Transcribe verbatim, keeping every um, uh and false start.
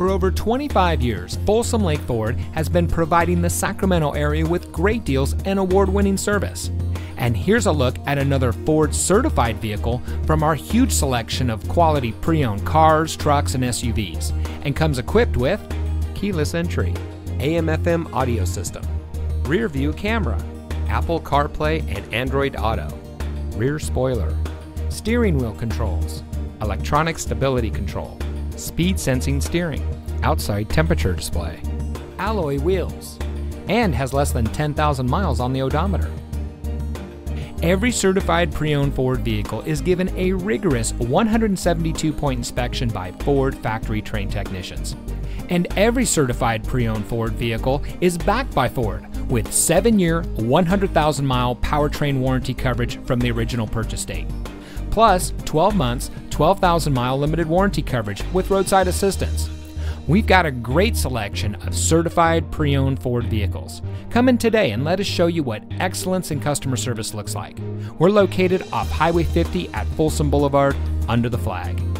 For over twenty-five years, Folsom Lake Ford has been providing the Sacramento area with great deals and award-winning service. And here's a look at another Ford-certified vehicle from our huge selection of quality pre-owned cars, trucks, and S U Vs, and comes equipped with keyless entry, A M F M audio system, rear view camera, Apple CarPlay and Android Auto, rear spoiler, steering wheel controls, electronic stability control, speed sensing steering, outside temperature display, alloy wheels, and has less than ten thousand miles on the odometer. Every certified pre-owned Ford vehicle is given a rigorous one hundred seventy-two point inspection by Ford factory-trained technicians. And every certified pre-owned Ford vehicle is backed by Ford with seven year, one hundred thousand mile powertrain warranty coverage from the original purchase date. Plus twelve months, twelve thousand mile limited warranty coverage with roadside assistance. We've got a great selection of certified pre-owned Ford vehicles. Come in today and let us show you what excellence in customer service looks like. We're located off Highway fifty at Folsom Boulevard under the flag.